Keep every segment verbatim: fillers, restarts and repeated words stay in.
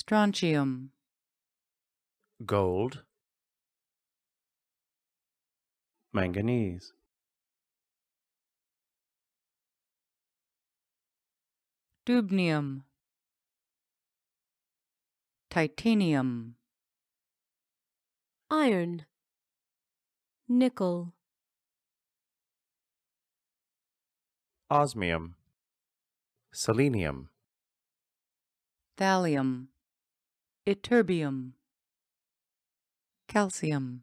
strontium, gold, manganese, dubnium, titanium, iron, nickel, osmium, selenium, thallium, ytterbium, calcium,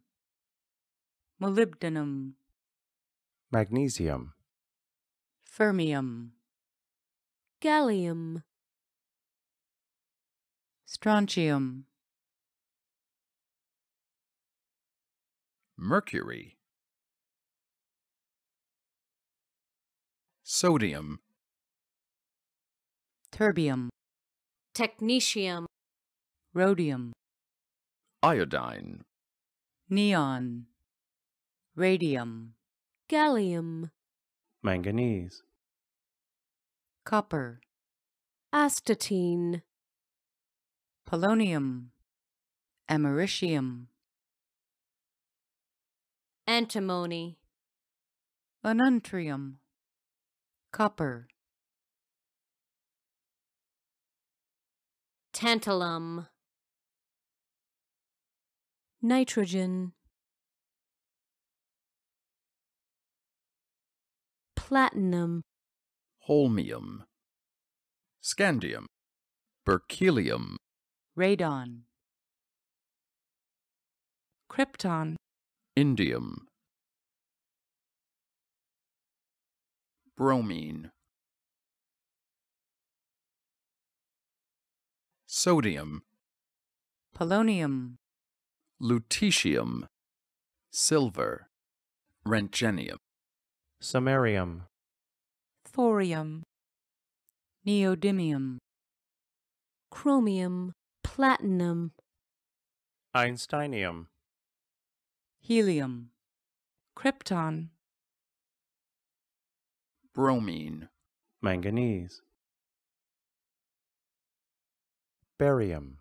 molybdenum, magnesium, fermium, gallium, strontium, mercury, sodium, terbium, technetium, rhodium, iodine, neon, radium, gallium, manganese, copper, astatine, polonium, americium, antimony, anuntrium, copper, tantalum, nitrogen, platinum, holmium, scandium, berkelium, radon, krypton, indium, bromine, sodium, polonium, lutetium, silver, rentgenium, samarium, thorium, neodymium, chromium, platinum, einsteinium, helium, krypton, bromine, manganese, barium,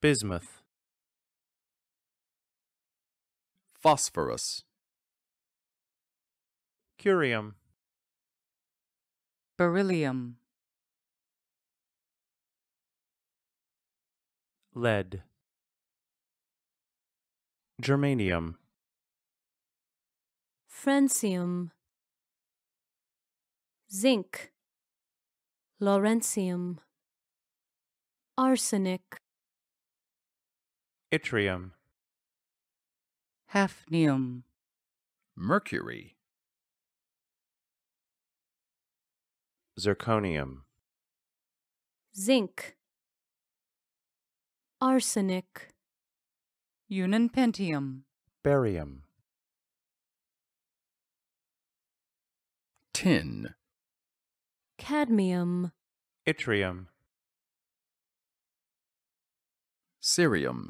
bismuth, phosphorus, curium, beryllium, lead, germanium, francium, zinc, lawrencium, arsenic, yttrium, hafnium, mercury, zirconium, zinc, arsenic, unpentium, barium, tin, cadmium, yttrium, cerium,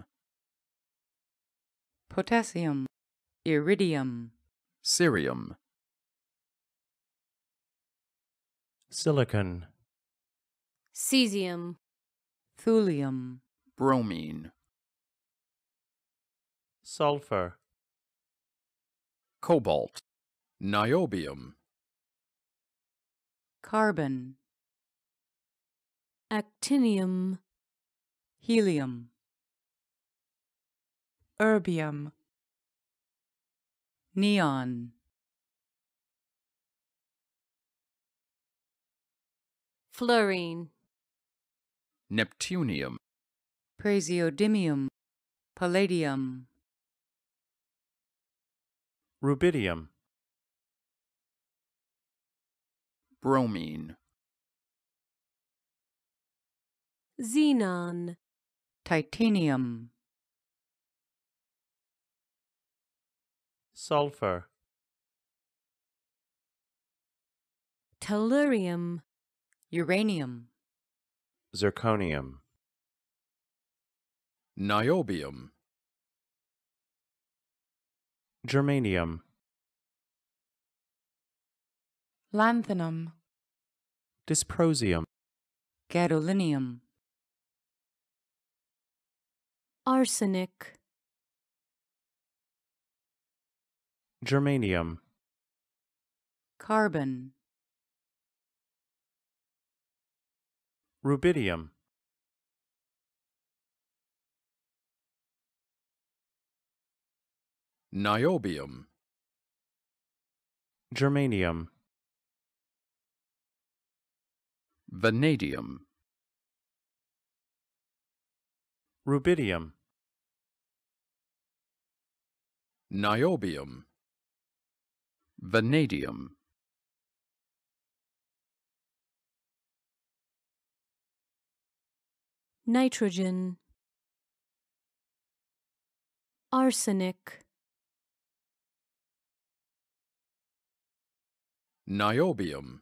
potassium, iridium, cerium, silicon, cesium, thulium, bromine, sulfur, cobalt, niobium, carbon, actinium, helium, erbium, neon, fluorine, neptunium, praseodymium, palladium, rubidium, bromine, xenon, titanium, sulfur, tellurium, uranium, zirconium, niobium, germanium, lanthanum, dysprosium, gadolinium, arsenic, germanium, carbon, rubidium, niobium, germanium, vanadium, rubidium, niobium, vanadium, nitrogen, arsenic, niobium,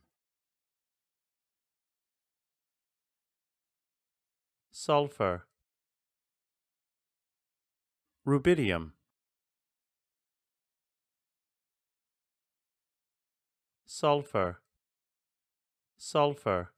sulfur, rubidium, sulfur, sulfur.